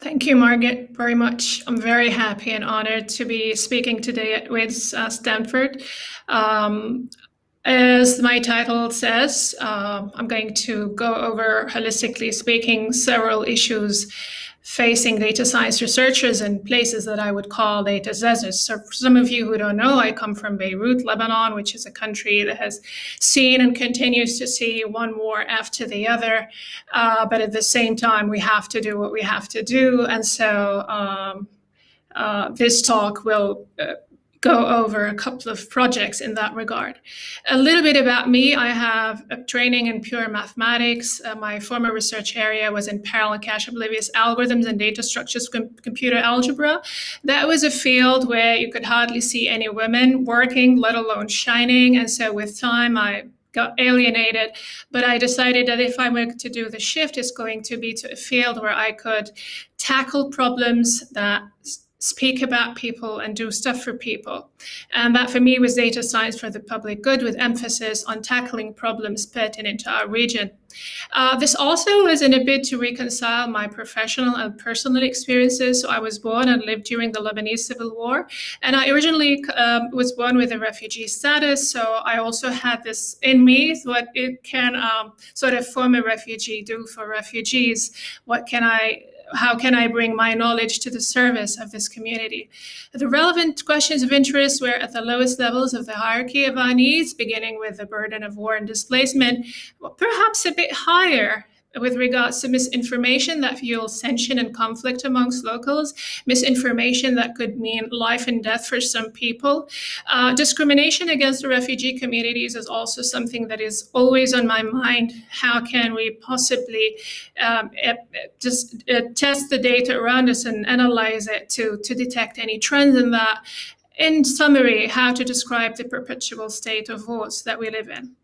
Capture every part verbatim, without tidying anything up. Thank you, Margaret, very much. I'm very happy and honored to be speaking today at WiDS uh, Stanford. Um, as my title says, uh, I'm going to go over, holistically speaking, several issues facing data science researchers in places that I would call data deserts. So for some of you who don't know, I come from Beirut, Lebanon, which is a country that has seen and continues to see one war after the other. Uh, but at the same time, we have to do what we have to do. And so um, uh, this talk will uh, go over a couple of projects in that regard. A little bit about me, I have a training in pure mathematics. Uh, my former research area was in parallel cache oblivious algorithms and data structures com computer algebra. That was a field where you could hardly see any women working, let alone shining. And so with time, I got alienated, but I decided that if I were to do the shift, it's going to be to a field where I could tackle problems that speak about people and do stuff for people. And that for me was data science for the public good, with emphasis on tackling problems pertinent to our region. Uh, this also was in a bid to reconcile my professional and personal experiences. So I was born and lived during the Lebanese Civil War, and I originally um, was born with a refugee status. So I also had this in me, what it can um, sort of former refugee do for refugees. What can I How can I bring my knowledge to the service of this community? The relevant questions of interest were at the lowest levels of the hierarchy of our needs, beginning with the burden of war and displacement, perhaps a bit higher with regards to misinformation that fuels tension and conflict amongst locals, misinformation that could mean life and death for some people. Uh, discrimination against the refugee communities is also something that is always on my mind. How can we possibly um, just uh, test the data around us and analyze it to, to detect any trends in that? In summary, how to describe the perpetual state of wars that we live in.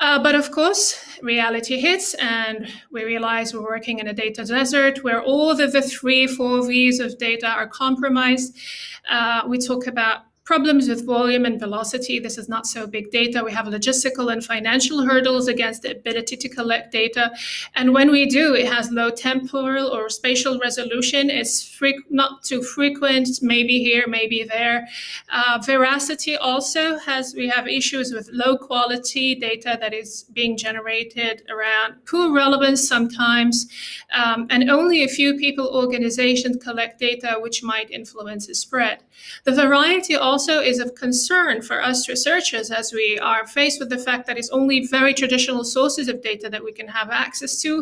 Uh, but of course, reality hits, and we realize we're working in a data desert where all the, the three, four V's of data are compromised. Uh, we talk about problems with volume and velocity. This is not so big data. We have logistical and financial hurdles against the ability to collect data. And when we do, it has low temporal or spatial resolution. It's not too frequent, maybe here, maybe there. Uh, veracity also has, we have issues with low quality data that is being generated around poor relevance sometimes. Um, and only a few people, organizations collect data which might influence its spread. The variety also also is of concern for us researchers, as we are faced with the fact that it's only very traditional sources of data that we can have access to.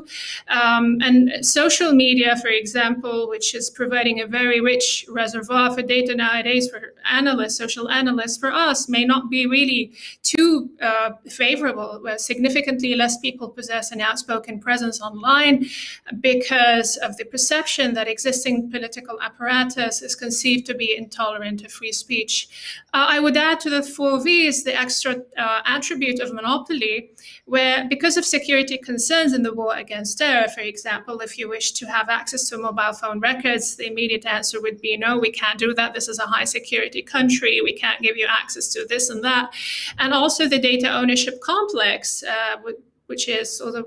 Um, and social media, for example, which is providing a very rich reservoir for data nowadays for analysts, social analysts, for us may not be really too uh, favorable, where significantly less people possess an outspoken presence online because of the perception that existing political apparatus is conceived to be intolerant of free speech. Uh, I would add to the four V's the extra uh, attribute of monopoly, where because of security concerns in the war against terror, for example, if you wish to have access to mobile phone records, the immediate answer would be, no, we can't do that. This is a high security country. We can't give you access to this and that. And also the data ownership complex, uh, which is sort of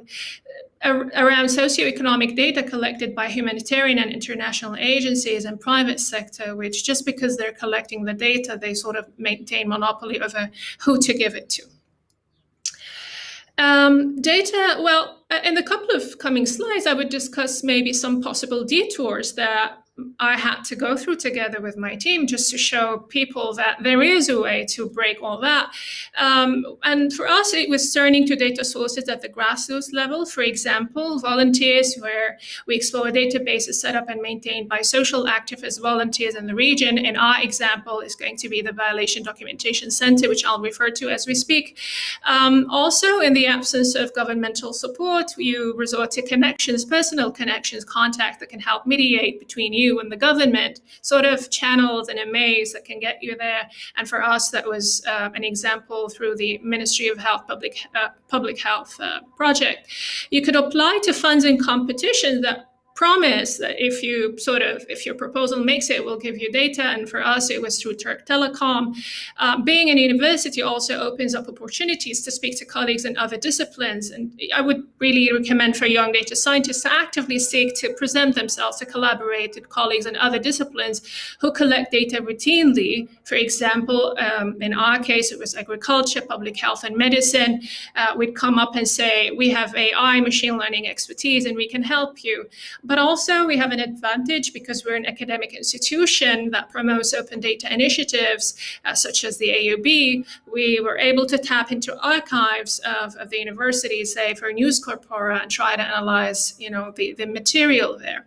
around socioeconomic data collected by humanitarian and international agencies and private sector, which just because they're collecting the data, they sort of maintain monopoly over who to give it to. Um, data, well, in the couple of coming slides, I would discuss maybe some possible detours that I had to go through together with my team just to show people that there is a way to break all that. Um, and for us, it was turning to data sources at the grassroots level. For example, volunteers, where we explore databases set up and maintained by social activist volunteers in the region. And our example is going to be the Violation Documentation Center, which I'll refer to as we speak. Um, also, in the absence of governmental support, you resort to connections, personal connections, contact that can help mediate between you and the government, sort of channels and a maze that can get you there. And for us, that was uh, an example through the Ministry of Health Public, uh, Public Health uh, project. You could apply to funds and competitions that promise that if you sort of, if your proposal makes it, we'll give you data. And for us, it was through Turk Telecom. Um, being in university also opens up opportunities to speak to colleagues in other disciplines. And I would really recommend for young data scientists to actively seek to present themselves, to collaborate with colleagues in other disciplines who collect data routinely. For example, um, in our case, it was agriculture, public health, and medicine. Uh, we'd come up and say, we have A I, machine learning expertise, and we can help you. But also we have an advantage because we're an academic institution that promotes open data initiatives uh, such as the A U B. We were able to tap into archives of, of the university, say for News Corpora, and try to analyze, you know, the, the material there.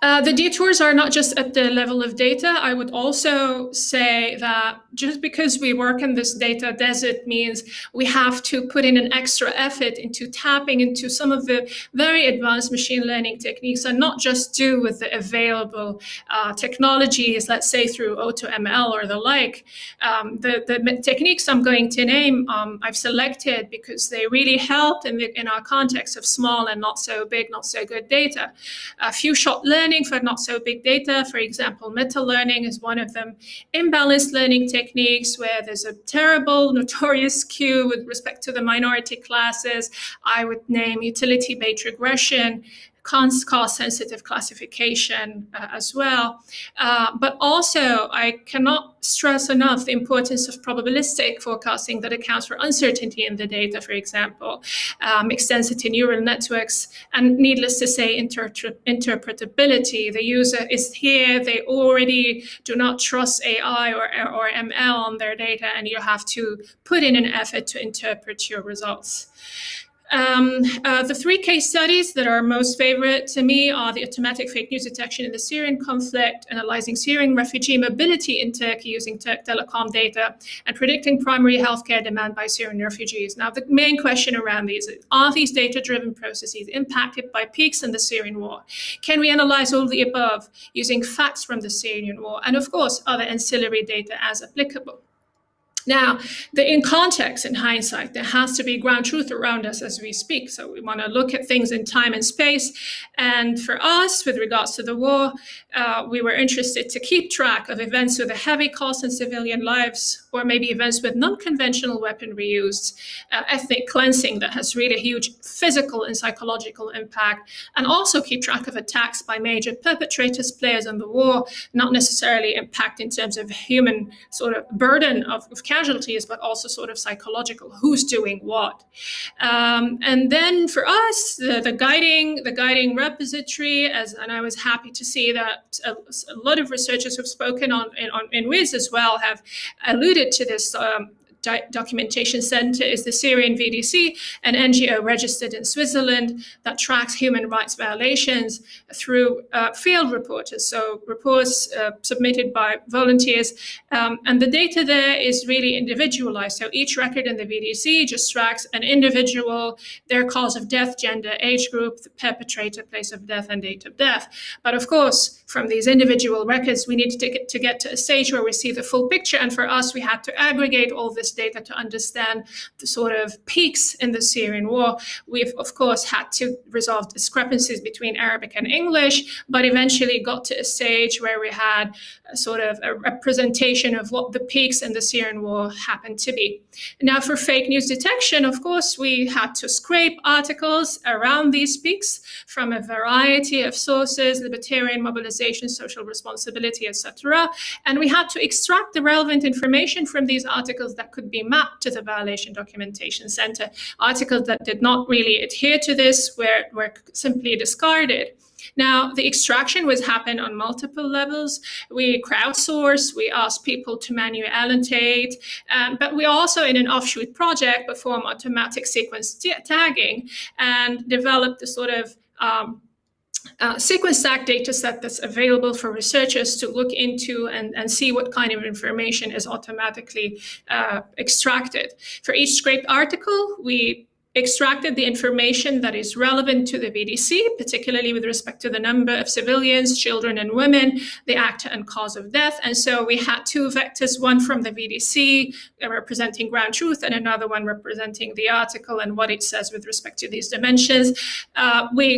Uh, the detours are not just at the level of data. I would also say that just because we work in this data desert means we have to put in an extra effort into tapping into some of the very advanced machine learning techniques, and not just do with the available uh, technologies, let's say through AutoML or the like. Um, the, the techniques I'm going to name, um, I've selected because they really helped in, the, in our context of small and not so big, not so good data. A few shot learning for not so big data, for example, meta learning is one of them. Imbalanced learning techniques, where there's a terrible, notorious skew with respect to the minority classes. I would name utility-based regression, cost-sensitive classification uh, as well. Uh, but also, I cannot stress enough the importance of probabilistic forecasting that accounts for uncertainty in the data, for example, um, extensity neural networks, and needless to say, inter interpretability. The user is here, they already do not trust A I or, or M L on their data, and you have to put in an effort to interpret your results. Um, uh, the three case studies that are most favorite to me are the automatic fake news detection in the Syrian conflict, analyzing Syrian refugee mobility in Turkey using Turk Telecom data, and predicting primary healthcare demand by Syrian refugees. Now, the main question around these is, are these data-driven processes impacted by peaks in the Syrian war? Can we analyze all the above using facts from the Syrian war? And of course, other ancillary data as applicable. Now, the, in context, in hindsight, there has to be ground truth around us as we speak. So we want to look at things in time and space. And for us, with regards to the war, uh, we were interested to keep track of events with a heavy cost in civilian lives, or maybe events with non-conventional weaponry used, uh, ethnic cleansing that has really a huge physical and psychological impact, and also keep track of attacks by major perpetrators, players in the war, not necessarily impact in terms of human sort of burden of, of casualties, but also sort of psychological, who's doing what. Um, and then for us, the, the guiding the guiding repository, as, and I was happy to see that a, a lot of researchers who've spoken on in, on, in WiDS as well have alluded to this um, documentation center, is the Syrian V D C, an N G O registered in Switzerland that tracks human rights violations through uh, field reporters, so reports uh, submitted by volunteers. Um, and the data there is really individualized. So each record in the V D C just tracks an individual, their cause of death, gender, age group, the perpetrator, place of death, and date of death. But of course, from these individual records, we need to get, to get to a stage where we see the full picture. And for us, we had to aggregate all this data to understand the sort of peaks in the Syrian war. We've, of course, had to resolve discrepancies between Arabic and English, but eventually got to a stage where we had a sort of a representation of what the peaks in the Syrian war happened to be. Now, for fake news detection, of course, we had to scrape articles around these peaks from a variety of sources, libertarian mobilization, social responsibility, et cetera. And we had to extract the relevant information from these articles that could be mapped to the Violation Documentation Center. Articles that did not really adhere to this were, were simply discarded. Now, the extraction was happened on multiple levels. We crowdsourced, we asked people to manually annotate, um, but we also, in an offshoot project, perform automatic sequence tagging and developed the sort of um, Uh, sequence stack data set that's available for researchers to look into and, and see what kind of information is automatically uh, extracted. For each scraped article, we extracted the information that is relevant to the V D C, particularly with respect to the number of civilians, children and women, the actor and cause of death. And so we had two vectors, one from the V D C representing ground truth and another one representing the article and what it says with respect to these dimensions. Uh, we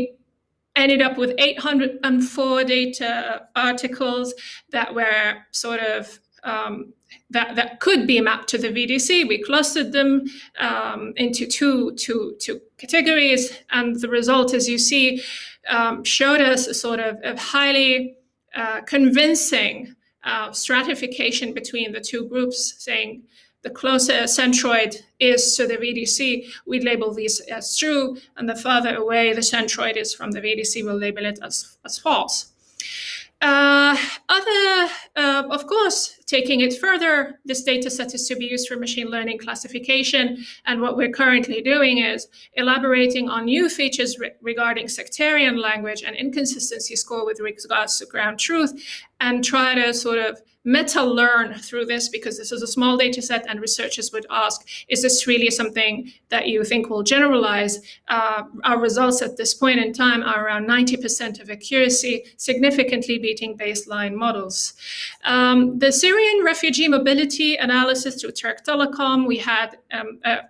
ended up with eight hundred four data articles that were sort of um, that that could be mapped to the V D C. We clustered them um, into two two two categories, and the result, as you see, um, showed us a sort of a highly uh, convincing uh, stratification between the two groups, saying the closer a centroid is to the V D C, we label these as true, and the farther away the centroid is from the V D C, we'll label it as, as false. Uh, other, uh, of course, taking it further, this data set is to be used for machine learning classification, and what we're currently doing is elaborating on new features re regarding sectarian language and inconsistency score with regards to ground truth, and try to sort of meta-learn through this, because this is a small data set and researchers would ask, is this really something that you think will generalize? Uh, our results at this point in time are around ninety percent of accuracy, significantly beating baseline models. Um, the Syrian refugee mobility analysis through Turk Telecom, we had um, a,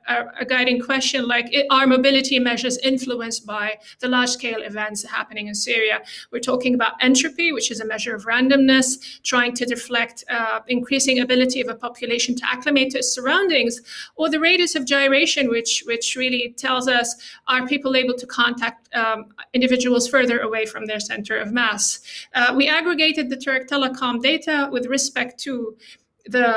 a guiding question like, are mobility measures influenced by the large-scale events happening in Syria? We're talking about entropy, which is a measure of randomness, trying to deflect Uh, increasing ability of a population to acclimate to its surroundings, or the radius of gyration, which which really tells us, are people able to contact um, individuals further away from their center of mass. Uh, we aggregated the Turk Telecom data with respect to the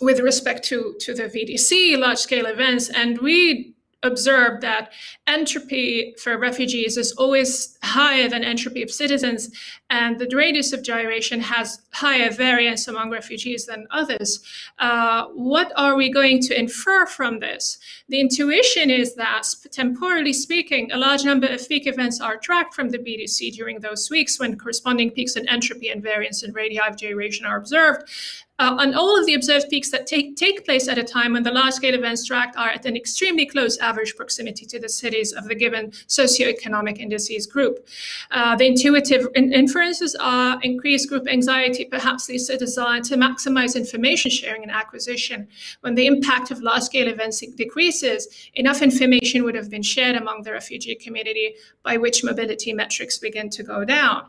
with respect to to the V D C large scale events, and we observed that entropy for refugees is always higher than entropy of citizens, and the radius of gyration has higher variance among refugees than others. Uh, what are we going to infer from this? The intuition is that, temporally speaking, a large number of peak events are tracked from the V D C during those weeks when corresponding peaks in entropy and variance in radii of gyration are observed. Uh, and all of the observed peaks that take, take place at a time when the large-scale events tracked are at an extremely close average proximity to the cities of the given socioeconomic indices group. Uh, the intuitive in inferences are increased group anxiety, perhaps the desire to maximize information sharing and acquisition. When the impact of large-scale events decreases, enough information would have been shared among the refugee community, by which mobility metrics begin to go down.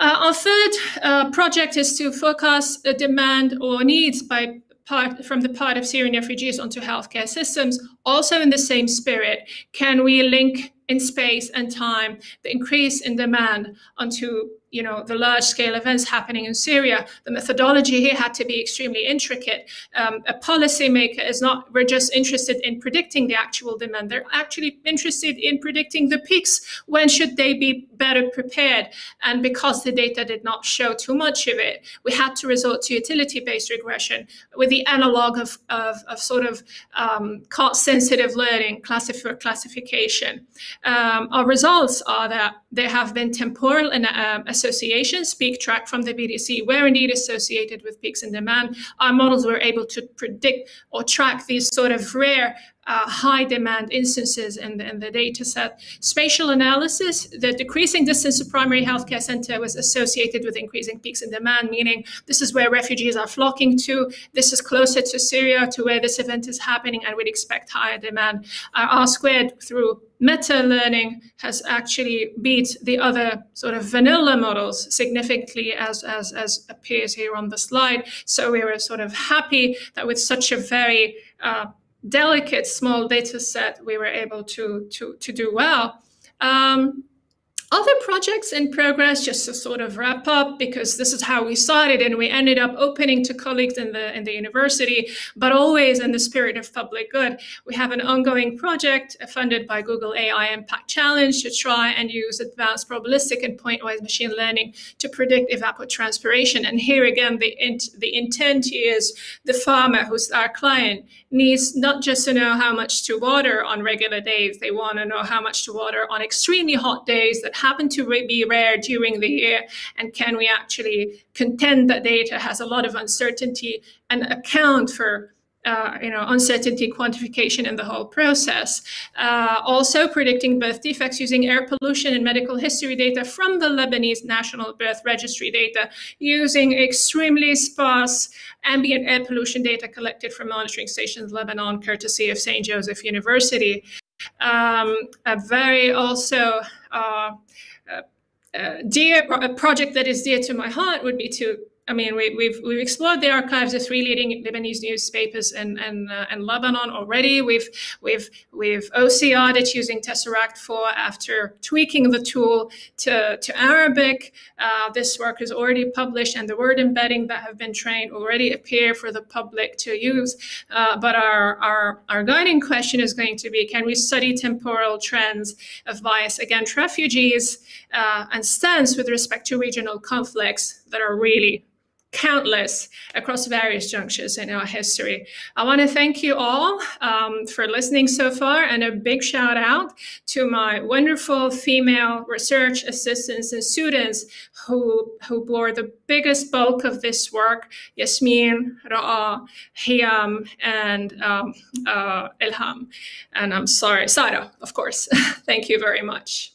Uh, our third uh, project is to focus a demand or needs by part, from the part of Syrian refugees onto healthcare systems. Also in the same spirit, can we link in space and time the increase in demand onto you know, the large-scale events happening in Syria? The methodology here had to be extremely intricate. Um, a policymaker is not we're just interested in predicting the actual demand. They're actually interested in predicting the peaks. When should they be better prepared? And because the data did not show too much of it, we had to resort to utility-based regression with the analog of, of, of sort of um, cost-sensitive learning classif- classification. Um, our results are that there have been temporal and um, associations, peak track from the V D C were indeed associated with peaks in demand. Our models were able to predict or track these sort of rare uh, high demand instances in the, in the data set. Spatial analysis, the decreasing distance to primary healthcare center was associated with increasing peaks in demand, meaning this is where refugees are flocking to, this is closer to Syria, to where this event is happening, and we'd expect higher demand. Our R squared through meta-learning has actually beat the other sort of vanilla models significantly, as, as, as appears here on the slide. So we were sort of happy that with such a very uh, delicate small data set, we were able to, to, to do well. Um, Other projects in progress, just to sort of wrap up, because this is how we started and we ended up opening to colleagues in the in the university, but always in the spirit of public good. We have an ongoing project funded by Google A I Impact Challenge to try and use advanced probabilistic and pointwise machine learning to predict evapotranspiration. And here again, the int the intent is the farmer, who's our client, needs not just to know how much to water on regular days, they want to know how much to water on extremely hot days that happen to be rare during the year, and can we actually contend that data has a lot of uncertainty and account for uh, you know, uncertainty quantification in the whole process. Uh, also predicting birth defects using air pollution and medical history data from the Lebanese National Birth Registry data, using extremely sparse ambient air pollution data collected from monitoring stations in Lebanon, courtesy of Saint Joseph University. um, a very also uh, uh, dear a project that is dear to my heart would be to. I mean, we, we've we've explored the archives of three leading Lebanese newspapers in and uh, and Lebanon already. We've we've we've O C R'd it using Tesseract four after tweaking the tool to to Arabic. Uh, this work is already published, and the word embedding that have been trained already appear for the public to use. Uh, but our our our guiding question is going to be: can we study temporal trends of bias against refugees uh, and stance with respect to regional conflicts that are really countless across various junctures in our history. I want to thank you all um, for listening so far, and a big shout out to my wonderful female research assistants and students who, who bore the biggest bulk of this work, Yasmin, Ra'a, Hiam, and um, uh, Ilham. And I'm sorry, Sarah, of course. Thank you very much.